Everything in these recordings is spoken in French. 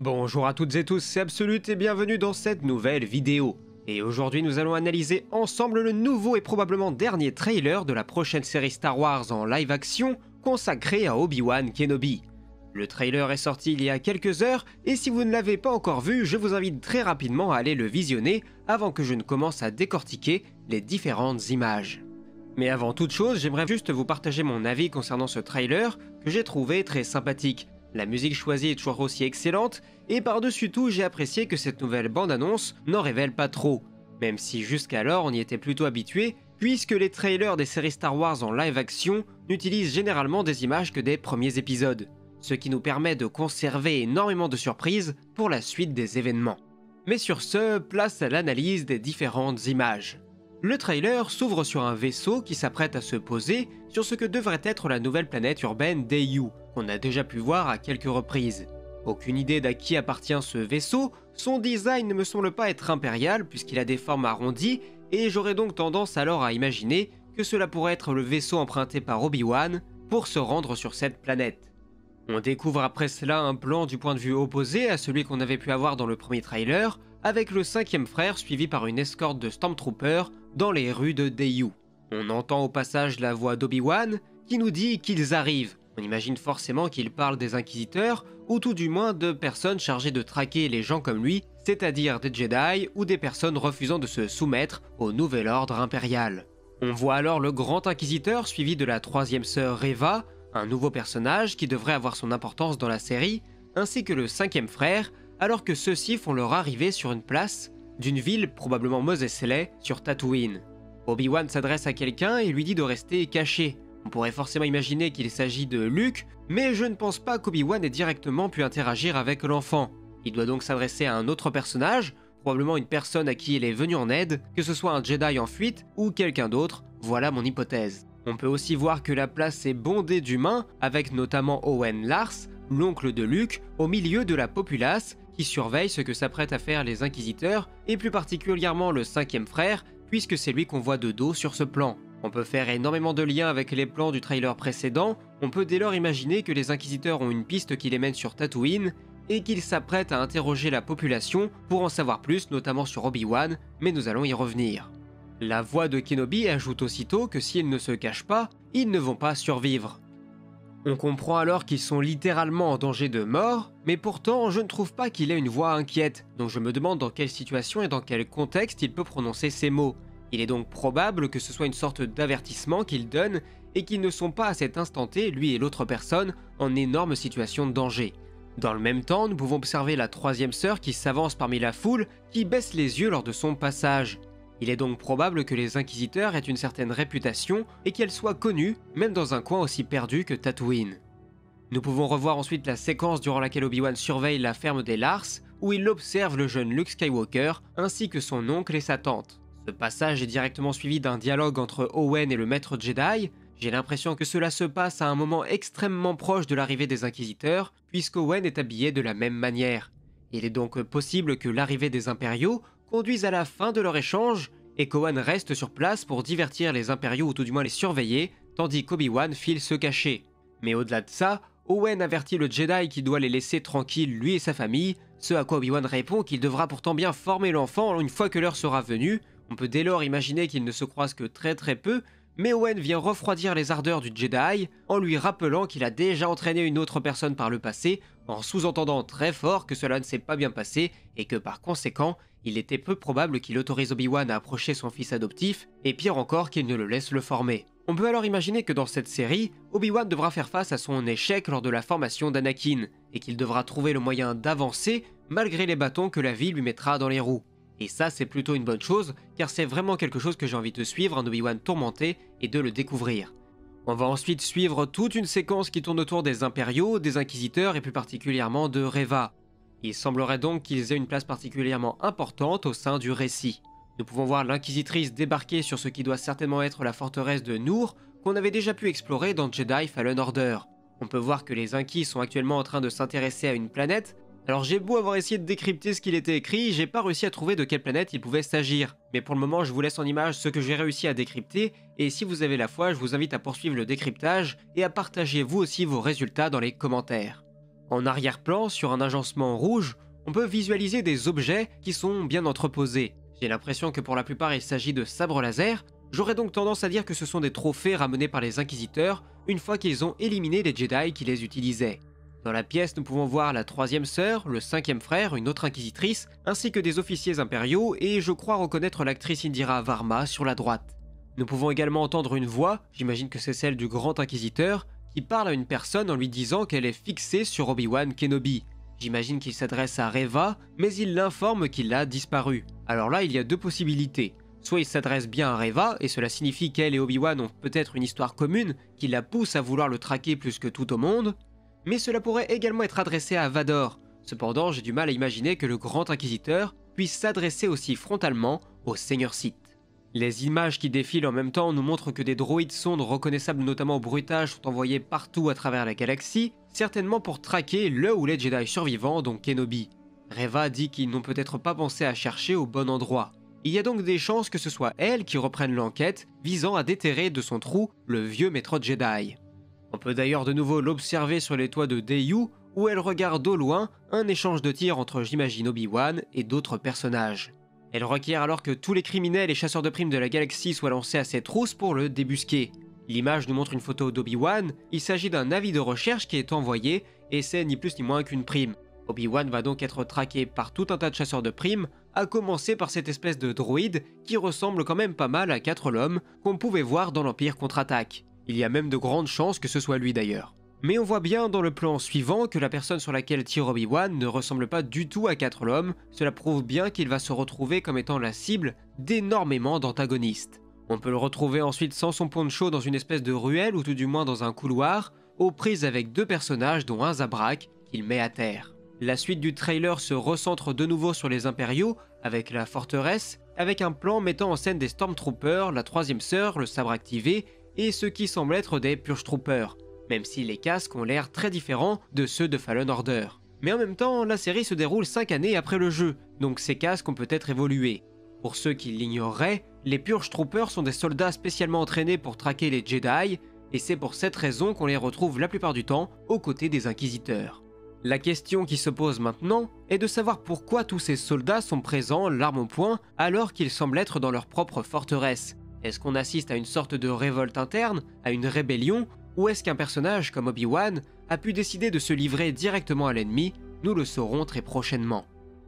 Bonjour à toutes et tous, c'est Absolute et bienvenue dans cette nouvelle vidéo. Et aujourd'hui nous allons analyser ensemble le nouveau et probablement dernier trailer de la prochaine série Star Wars en live action consacrée à Obi-Wan Kenobi. Le trailer est sorti il y a quelques heures et si vous ne l'avez pas encore vu, je vous invite très rapidement à aller le visionner avant que je ne commence à décortiquer les différentes images. Mais avant toute chose, j'aimerais juste vous partager mon avis concernant ce trailer que j'ai trouvé très sympathique. La musique choisie est toujours aussi excellente, et par-dessus tout, j'ai apprécié que cette nouvelle bande-annonce n'en révèle pas trop, même si jusqu'alors on y était plutôt habitué, puisque les trailers des séries Star Wars en live-action n'utilisent généralement des images que des premiers épisodes, ce qui nous permet de conserver énormément de surprises pour la suite des événements. Mais sur ce, place à l'analyse des différentes images. Le trailer s'ouvre sur un vaisseau qui s'apprête à se poser sur ce que devrait être la nouvelle planète urbaine Daiyu, qu'on a déjà pu voir à quelques reprises. Aucune idée d'à qui appartient ce vaisseau, son design ne me semble pas être impérial puisqu'il a des formes arrondies et j'aurais donc tendance alors à imaginer que cela pourrait être le vaisseau emprunté par Obi-Wan pour se rendre sur cette planète. On découvre après cela un plan du point de vue opposé à celui qu'on avait pu avoir dans le premier trailer, avec le cinquième frère suivi par une escorte de Stormtroopers dans les rues de Daiyu. On entend au passage la voix d'Obi-Wan qui nous dit qu'ils arrivent. On imagine forcément qu'il parle des inquisiteurs ou tout du moins de personnes chargées de traquer les gens comme lui, c'est-à-dire des Jedi ou des personnes refusant de se soumettre au nouvel ordre impérial. On voit alors le grand inquisiteur suivi de la troisième sœur Reva, un nouveau personnage qui devrait avoir son importance dans la série, ainsi que le cinquième frère, alors que ceux-ci font leur arrivée sur une place d'une ville, probablement Mos Eisley, sur Tatooine. Obi-Wan s'adresse à quelqu'un et lui dit de rester caché. On pourrait forcément imaginer qu'il s'agit de Luke, mais je ne pense pas qu'Obi-Wan ait directement pu interagir avec l'enfant. Il doit donc s'adresser à un autre personnage, probablement une personne à qui il est venu en aide, que ce soit un Jedi en fuite ou quelqu'un d'autre, voilà mon hypothèse. On peut aussi voir que la place est bondée d'humains, avec notamment Owen Lars, l'oncle de Luke, au milieu de la populace, qui surveille ce que s'apprêtent à faire les inquisiteurs, et plus particulièrement le cinquième frère, puisque c'est lui qu'on voit de dos sur ce plan. On peut faire énormément de liens avec les plans du trailer précédent, on peut dès lors imaginer que les inquisiteurs ont une piste qui les mène sur Tatooine, et qu'ils s'apprêtent à interroger la population pour en savoir plus, notamment sur Obi-Wan, mais nous allons y revenir. La voix de Kenobi ajoute aussitôt que s'ils ne se cachent pas, ils ne vont pas survivre. On comprend alors qu'ils sont littéralement en danger de mort, mais pourtant je ne trouve pas qu'il ait une voix inquiète, donc je me demande dans quelle situation et dans quel contexte il peut prononcer ces mots. Il est donc probable que ce soit une sorte d'avertissement qu'il donne et qu'ils ne sont pas à cet instant T, lui et l'autre personne, en énorme situation de danger. Dans le même temps, nous pouvons observer la troisième sœur qui s'avance parmi la foule, qui baisse les yeux lors de son passage. Il est donc probable que les inquisiteurs aient une certaine réputation et qu'elle soit connue, même dans un coin aussi perdu que Tatooine. Nous pouvons revoir ensuite la séquence durant laquelle Obi-Wan surveille la ferme des Lars, où il observe le jeune Luke Skywalker ainsi que son oncle et sa tante. Ce passage est directement suivi d'un dialogue entre Owen et le maître Jedi. J'ai l'impression que cela se passe à un moment extrêmement proche de l'arrivée des inquisiteurs, puisqu'Owen est habillé de la même manière. Il est donc possible que l'arrivée des impériaux conduisent à la fin de leur échange et qu'Owen reste sur place pour divertir les impériaux ou tout du moins les surveiller, tandis qu'Obi-Wan file se cacher. Mais au-delà de ça, Owen avertit le Jedi qu'il doit les laisser tranquilles lui et sa famille, ce à quoi Obi-Wan répond qu'il devra pourtant bien former l'enfant une fois que l'heure sera venue. On peut dès lors imaginer qu'ils ne se croisent que très peu, mais Owen vient refroidir les ardeurs du Jedi en lui rappelant qu'il a déjà entraîné une autre personne par le passé, en sous-entendant très fort que cela ne s'est pas bien passé et que par conséquent, il était peu probable qu'il autorise Obi-Wan à approcher son fils adoptif, et pire encore qu'il ne le laisse le former. On peut alors imaginer que dans cette série, Obi-Wan devra faire face à son échec lors de la formation d'Anakin, et qu'il devra trouver le moyen d'avancer malgré les bâtons que la vie lui mettra dans les roues. Et ça c'est plutôt une bonne chose, car c'est vraiment quelque chose que j'ai envie de suivre, un Obi-Wan tourmenté, et de le découvrir. On va ensuite suivre toute une séquence qui tourne autour des impériaux, des inquisiteurs et plus particulièrement de Reva. Il semblerait donc qu'ils aient une place particulièrement importante au sein du récit. Nous pouvons voir l'inquisitrice débarquer sur ce qui doit certainement être la forteresse de Nur, qu'on avait déjà pu explorer dans Jedi Fallen Order. On peut voir que les Inquis sont actuellement en train de s'intéresser à une planète, alors j'ai beau avoir essayé de décrypter ce qu'il était écrit, j'ai pas réussi à trouver de quelle planète il pouvait s'agir. Mais pour le moment je vous laisse en image ce que j'ai réussi à décrypter, et si vous avez la foi, je vous invite à poursuivre le décryptage et à partager vous aussi vos résultats dans les commentaires. En arrière-plan, sur un agencement rouge, on peut visualiser des objets qui sont bien entreposés. J'ai l'impression que pour la plupart il s'agit de sabres laser, j'aurais donc tendance à dire que ce sont des trophées ramenés par les inquisiteurs une fois qu'ils ont éliminé les Jedi qui les utilisaient. Dans la pièce, nous pouvons voir la troisième sœur, le cinquième frère, une autre inquisitrice, ainsi que des officiers impériaux et je crois reconnaître l'actrice Indira Varma sur la droite. Nous pouvons également entendre une voix, j'imagine que c'est celle du grand inquisiteur, qui parle à une personne en lui disant qu'elle est fixée sur Obi-Wan Kenobi. J'imagine qu'il s'adresse à Reva, mais il l'informe qu'il a disparu. Alors là, il y a deux possibilités. Soit il s'adresse bien à Reva, et cela signifie qu'elle et Obi-Wan ont peut-être une histoire commune qui la pousse à vouloir le traquer plus que tout au monde, mais cela pourrait également être adressé à Vador. Cependant, j'ai du mal à imaginer que le grand inquisiteur puisse s'adresser aussi frontalement au Seigneur Sith. Les images qui défilent en même temps nous montrent que des droïdes sondes reconnaissables notamment au bruitage sont envoyés partout à travers la galaxie, certainement pour traquer le ou les Jedi survivants, dont Kenobi. Reva dit qu'ils n'ont peut-être pas pensé à chercher au bon endroit. Il y a donc des chances que ce soit elle qui reprenne l'enquête visant à déterrer de son trou le vieux maître Jedi. On peut d'ailleurs de nouveau l'observer sur les toits de Daiyu, où elle regarde au loin un échange de tirs entre, j'imagine, Obi-Wan et d'autres personnages. Elle requiert alors que tous les criminels et chasseurs de primes de la galaxie soient lancés à ses trousses pour le débusquer. L'image nous montre une photo d'Obi-Wan, il s'agit d'un avis de recherche qui est envoyé, et c'est ni plus ni moins qu'une prime. Obi-Wan va donc être traqué par tout un tas de chasseurs de primes, à commencer par cette espèce de droïde qui ressemble quand même pas mal à 4 l'homme qu'on pouvait voir dans l'Empire contre-attaque. Il y a même de grandes chances que ce soit lui d'ailleurs. Mais on voit bien dans le plan suivant que la personne sur laquelle tire Obi-Wan ne ressemble pas du tout à 4 l'homme, cela prouve bien qu'il va se retrouver comme étant la cible d'énormément d'antagonistes. On peut le retrouver ensuite sans son poncho dans une espèce de ruelle ou tout du moins dans un couloir, aux prises avec 2 personnages dont un Zabrak qu'il met à terre. La suite du trailer se recentre de nouveau sur les impériaux, avec la forteresse, avec un plan mettant en scène des Stormtroopers, la troisième sœur, le sabre activé, et ce qui semble être des Purge Troopers, même si les casques ont l'air très différents de ceux de Fallen Order. Mais en même temps, la série se déroule 5 années après le jeu, donc ces casques ont peut-être évolué. Pour ceux qui l'ignoreraient, les Purge Troopers sont des soldats spécialement entraînés pour traquer les Jedi, et c'est pour cette raison qu'on les retrouve la plupart du temps aux côtés des Inquisiteurs. La question qui se pose maintenant est de savoir pourquoi tous ces soldats sont présents, l'arme au poing, alors qu'ils semblent être dans leur propre forteresse. Est-ce qu'on assiste à une sorte de révolte interne, à une rébellion, ou est-ce qu'un personnage comme Obi-Wan a pu décider de se livrer directement à l'ennemi? Nous le saurons très prochainement.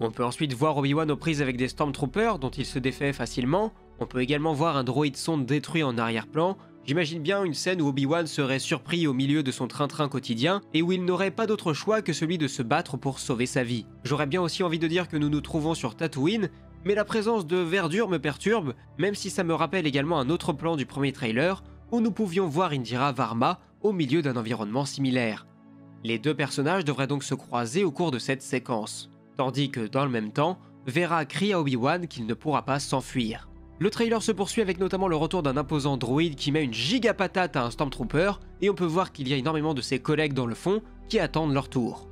On peut ensuite voir Obi-Wan aux prises avec des Stormtroopers dont il se défait facilement, on peut également voir un droïde sonde détruit en arrière-plan. J'imagine bien une scène où Obi-Wan serait surpris au milieu de son train-train quotidien et où il n'aurait pas d'autre choix que celui de se battre pour sauver sa vie. J'aurais bien aussi envie de dire que nous nous trouvons sur Tatooine, mais la présence de verdure me perturbe, même si ça me rappelle également un autre plan du premier trailer où nous pouvions voir Indira Varma au milieu d'un environnement similaire. Les 2 personnages devraient donc se croiser au cours de cette séquence, tandis que dans le même temps, Vera crie à Obi-Wan qu'il ne pourra pas s'enfuir. Le trailer se poursuit avec notamment le retour d'un imposant droïde qui met une giga patate à un Stormtrooper et on peut voir qu'il y a énormément de ses collègues dans le fond qui attendent leur tour.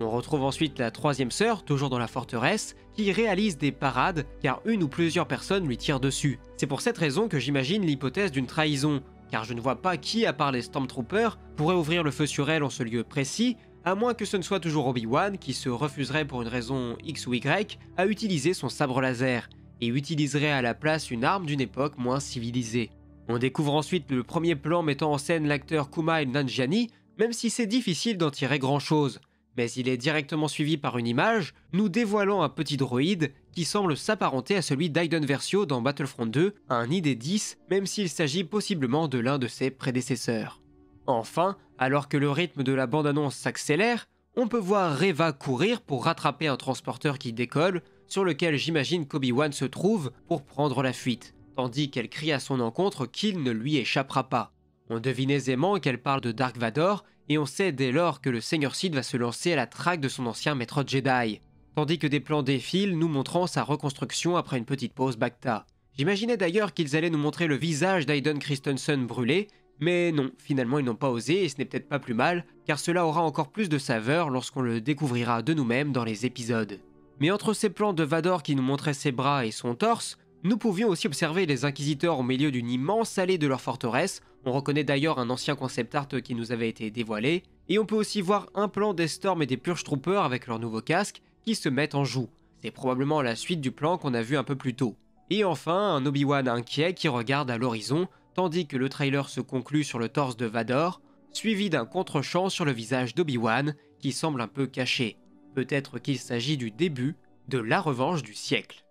On retrouve ensuite la troisième sœur, toujours dans la forteresse, qui réalise des parades car une ou plusieurs personnes lui tirent dessus. C'est pour cette raison que j'imagine l'hypothèse d'une trahison, car je ne vois pas qui à part les Stormtroopers pourrait ouvrir le feu sur elle en ce lieu précis, à moins que ce ne soit toujours Obi-Wan qui se refuserait pour une raison X ou Y à utiliser son sabre laser, et utiliserait à la place une arme d'une époque moins civilisée. On découvre ensuite le premier plan mettant en scène l'acteur Kumail Nanjiani, même si c'est difficile d'en tirer grand chose, mais il est directement suivi par une image nous dévoilant un petit droïde qui semble s'apparenter à celui d'Aiden Versio dans Battlefront 2, un ID-10, même s'il s'agit possiblement de l'un de ses prédécesseurs. Enfin, alors que le rythme de la bande-annonce s'accélère, on peut voir Reva courir pour rattraper un transporteur qui décolle, sur lequel j'imagine qu'Obi-Wan se trouve pour prendre la fuite, tandis qu'elle crie à son encontre qu'il ne lui échappera pas. On devine aisément qu'elle parle de Dark Vador, et on sait dès lors que le Seigneur Sith va se lancer à la traque de son ancien maître Jedi, tandis que des plans défilent nous montrant sa reconstruction après une petite pause Bacta. J'imaginais d'ailleurs qu'ils allaient nous montrer le visage d'Aiden Christensen brûlé, mais non, finalement ils n'ont pas osé et ce n'est peut-être pas plus mal, car cela aura encore plus de saveur lorsqu'on le découvrira de nous-mêmes dans les épisodes. Mais entre ces plans de Vador qui nous montraient ses bras et son torse, nous pouvions aussi observer les inquisiteurs au milieu d'une immense allée de leur forteresse, on reconnaît d'ailleurs un ancien concept art qui nous avait été dévoilé, Et on peut aussi voir un plan des Storm et des Purge Troopers avec leurs nouveaux casques qui se mettent en joue. C'est probablement la suite du plan qu'on a vu un peu plus tôt. Et enfin, un Obi-Wan inquiet qui regarde à l'horizon, tandis que le trailer se conclut sur le torse de Vador, suivi d'un contre-champ sur le visage d'Obi-Wan qui semble un peu caché. Peut-être qu'il s'agit du début de la revanche du siècle.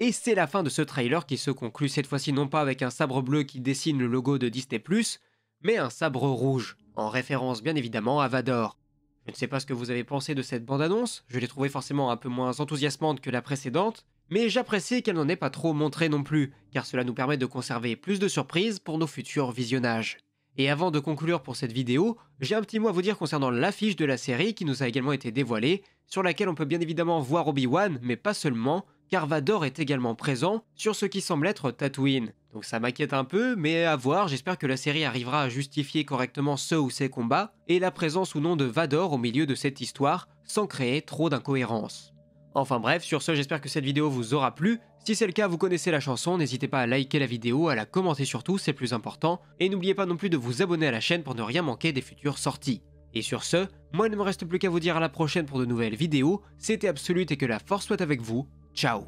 Et c'est la fin de ce trailer qui se conclut cette fois-ci non pas avec un sabre bleu qui dessine le logo de Disney+, mais un sabre rouge, en référence bien évidemment à Vador. Je ne sais pas ce que vous avez pensé de cette bande-annonce, je l'ai trouvée forcément un peu moins enthousiasmante que la précédente, mais j'apprécie qu'elle n'en ait pas trop montré non plus, car cela nous permet de conserver plus de surprises pour nos futurs visionnages. Et avant de conclure pour cette vidéo, j'ai un petit mot à vous dire concernant l'affiche de la série qui nous a également été dévoilée, sur laquelle on peut bien évidemment voir Obi-Wan, mais pas seulement, car Vador est également présent sur ce qui semble être Tatooine. Donc ça m'inquiète un peu, mais à voir, j'espère que la série arrivera à justifier correctement ce ou ces combats, et la présence ou non de Vador au milieu de cette histoire, sans créer trop d'incohérences. Enfin bref, sur ce, j'espère que cette vidéo vous aura plu. Si c'est le cas, vous connaissez la chanson, n'hésitez pas à liker la vidéo, à la commenter surtout, c'est le plus important, et n'oubliez pas non plus de vous abonner à la chaîne pour ne rien manquer des futures sorties. Et sur ce, moi il ne me reste plus qu'à vous dire à la prochaine pour de nouvelles vidéos, c'était Absolute et que la force soit avec vous, ciao.